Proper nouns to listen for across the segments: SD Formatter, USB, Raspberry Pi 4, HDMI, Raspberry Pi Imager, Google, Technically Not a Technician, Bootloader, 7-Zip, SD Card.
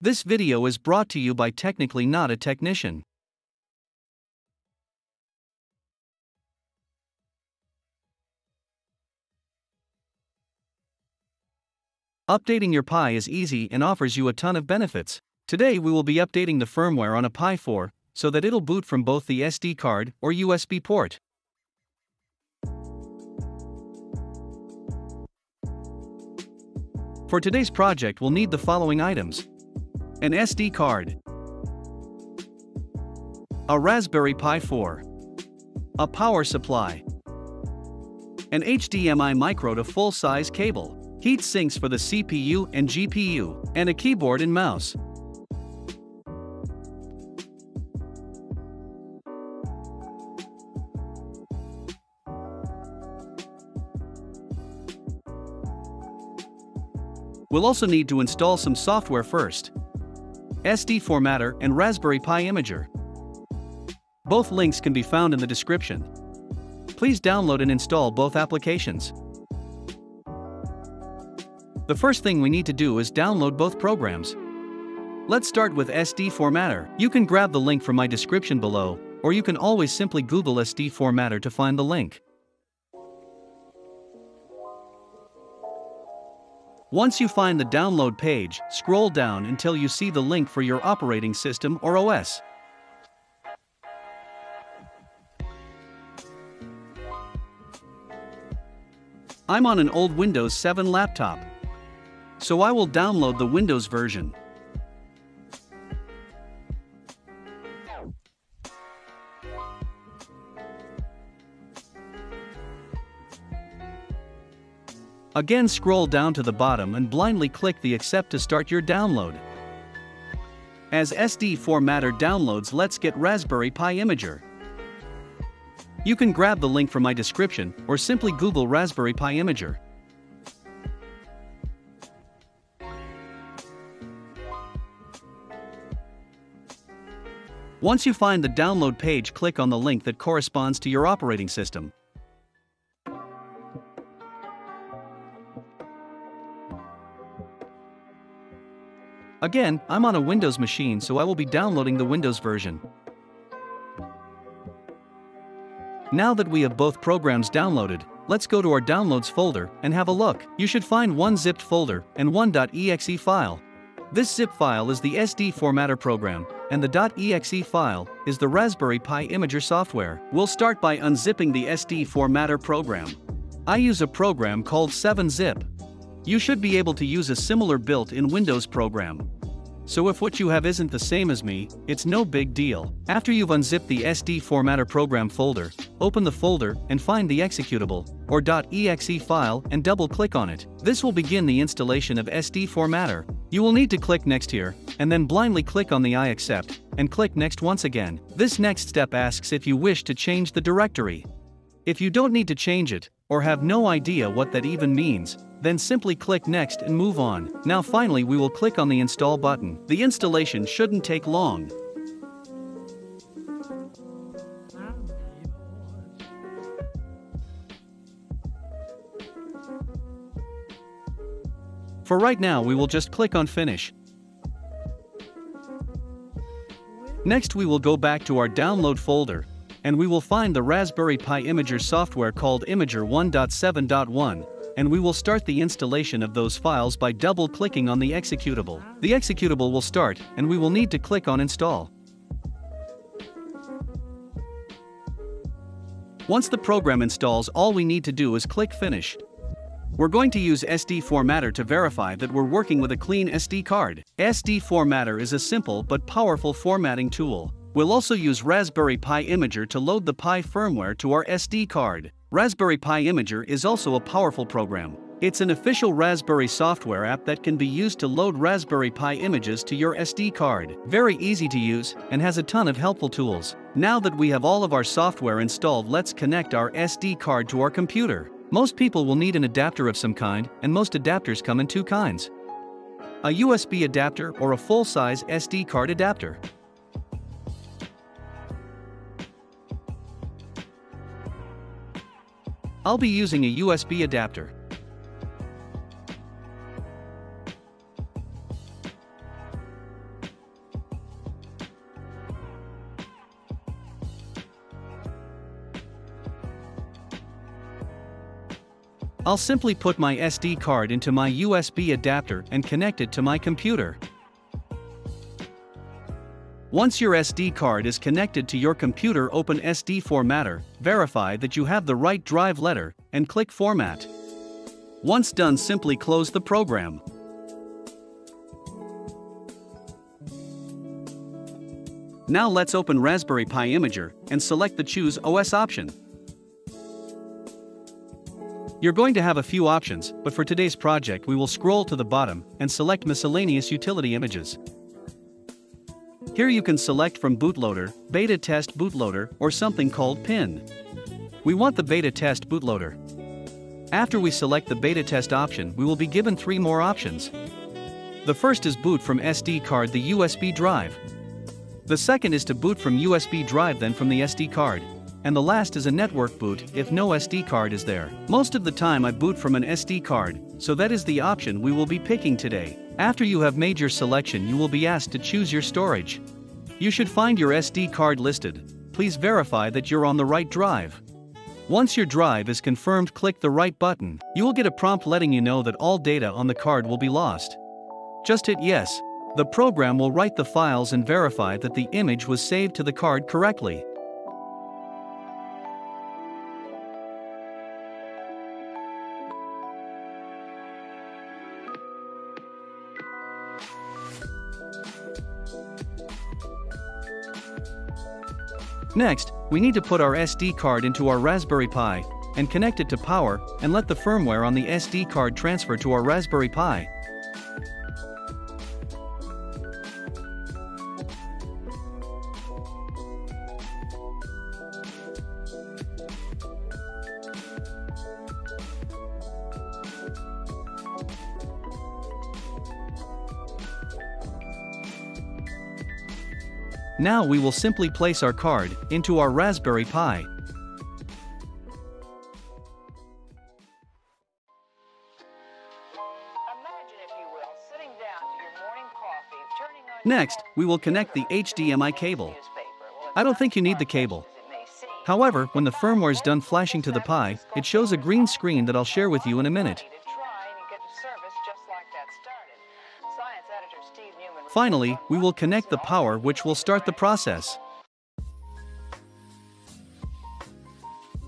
This video is brought to you by Technically Not a Technician. Updating your Pi is easy and offers you a ton of benefits. Today we will be updating the firmware on a Pi 4 so that it'll boot from both the SD card or USB port. For today's project we'll need the following items: an SD card, a Raspberry Pi 4, a power supply, an HDMI micro to full-size cable, heat sinks for the CPU and GPU, and a keyboard and mouse. We'll also need to install some software first: SD Formatter and Raspberry Pi Imager. Both links can be found in the description. Please download and install both applications. The first thing we need to do is download both programs. Let's start with SD Formatter. You can grab the link from my description below, or you can always simply Google SD Formatter to find the link. Once you find the download page, scroll down until you see the link for your operating system or OS. I'm on an old Windows 7 laptop, so I will download the Windows version. Again, scroll down to the bottom and blindly click the accept to start your download. As SD Formatter downloads, let's get Raspberry Pi Imager. You can grab the link from my description or simply Google Raspberry Pi Imager. Once you find the download page, click on the link that corresponds to your operating system. Again, I'm on a Windows machine, so I will be downloading the Windows version. Now that we have both programs downloaded, let's go to our Downloads folder and have a look. You should find one zipped folder and one .exe file. This zip file is the SD Formatter program, and the .exe file is the Raspberry Pi Imager software. We'll start by unzipping the SD Formatter program. I use a program called 7-Zip. You should be able to use a similar built-in Windows program, so if what you have isn't the same as me, it's no big deal. After you've unzipped the SD Formatter program folder, open the folder and find the executable, or .exe file, and double-click on it. This will begin the installation of SD Formatter. You will need to click next here, and then blindly click on the I accept, and click next once again. This next step asks if you wish to change the directory. If you don't need to change it, or have no idea what that even means, then simply click next and move on. Now finally we will click on the install button. The installation shouldn't take long. For right now we will just click on finish. Next we will go back to our download folder, and we will find the Raspberry Pi Imager software called Imager 1.7.1. and we will start the installation of those files by double-clicking on the executable. The executable will start, and we will need to click on install. Once the program installs, all we need to do is click finish. We're going to use SD Formatter to verify that we're working with a clean SD card. SD Formatter is a simple but powerful formatting tool. We'll also use Raspberry Pi Imager to load the Pi firmware to our SD card. Raspberry Pi Imager is also a powerful program. It's an official Raspberry software app that can be used to load Raspberry Pi images to your SD card. Very easy to use and has a ton of helpful tools. Now that we have all of our software installed, let's connect our SD card to our computer. Most people will need an adapter of some kind, and most adapters come in two kinds: a USB adapter or a full-size SD card adapter. I'll be using a USB adapter. I'll simply put my SD card into my USB adapter and connect it to my computer. Once your SD card is connected to your computer, open SD Formatter, verify that you have the right drive letter, and click Format. Once done, simply close the program. Now let's open Raspberry Pi Imager and select the Choose OS option. You're going to have a few options, but for today's project we will scroll to the bottom and select Miscellaneous Utility Images. Here you can select from bootloader, beta test bootloader, or something called pin. We want the beta test bootloader. After we select the beta test option, we will be given three more options. The first is boot from SD card the USB drive. The second is to boot from USB drive then from the SD card. And the last is a network boot if no SD card is there. Most of the time I boot from an SD card, so that is the option we will be picking today. After you have made your selection, you will be asked to choose your storage. You should find your SD card listed. Please verify that you're on the right drive. Once your drive is confirmed, click the right button. You will get a prompt letting you know that all data on the card will be lost. Just hit yes. The program will write the files and verify that the image was saved to the card correctly. Next, we need to put our SD card into our Raspberry Pi and connect it to power and let the firmware on the SD card transfer to our Raspberry Pi. Now we will simply place our card into our Raspberry Pi. Imagine, if you will, sitting down to your morning coffee, turning on. Next, we will connect the HDMI cable. I don't think you need the cable. However, when the firmware is done flashing to the Pi, it shows a green screen that I'll share with you in a minute. Finally, we will connect the power, which will start the process.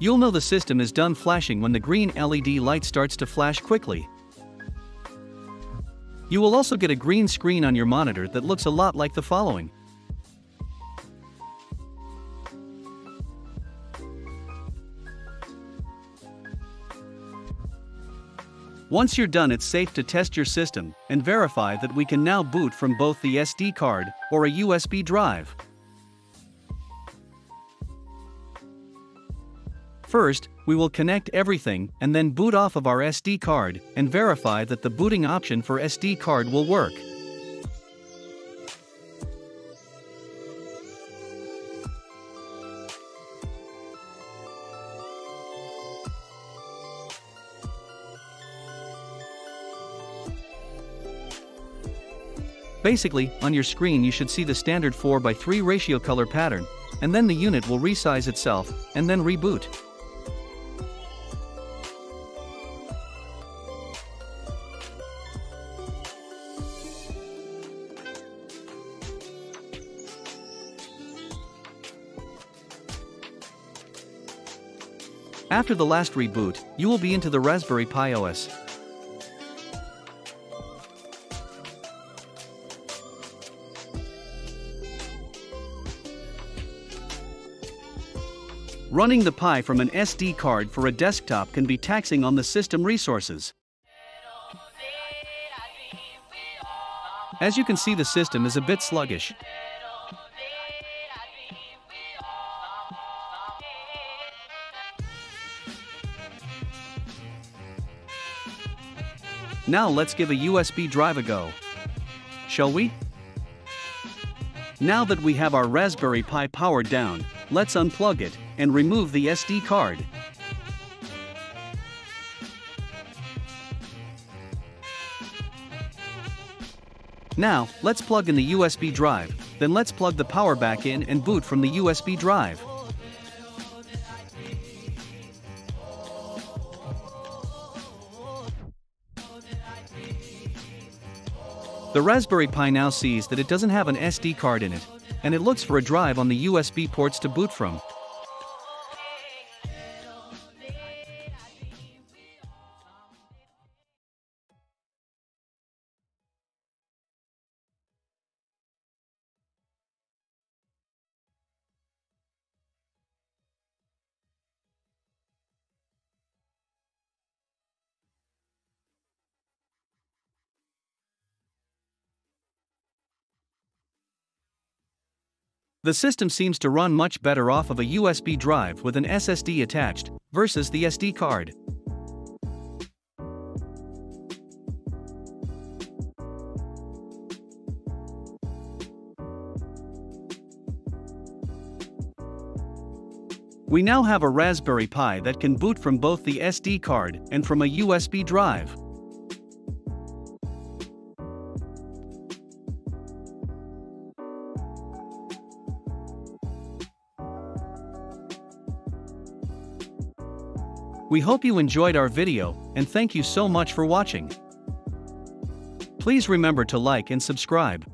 You'll know the system is done flashing when the green LED light starts to flash quickly. You will also get a green screen on your monitor that looks a lot like the following. Once you're done, it's safe to test your system and verify that we can now boot from both the SD card or a USB drive. First, we will connect everything and then boot off of our SD card and verify that the booting option for SD card will work. Basically, on your screen you should see the standard 4:3 ratio color pattern, and then the unit will resize itself, and then reboot. After the last reboot, you will be into the Raspberry Pi OS. Running the Pi from an SD card for a desktop can be taxing on the system resources. As you can see, the system is a bit sluggish. Now let's give a USB drive a go, shall we? Now that we have our Raspberry Pi powered down, let's unplug it and remove the SD card. Now, let's plug in the USB drive, then let's plug the power back in and boot from the USB drive. The Raspberry Pi now sees that it doesn't have an SD card in it, and it looks for a drive on the USB ports to boot from. The system seems to run much better off of a USB drive with an SSD attached, versus the SD card. We now have a Raspberry Pi that can boot from both the SD card and from a USB drive. We hope you enjoyed our video, and thank you so much for watching. Please remember to like and subscribe.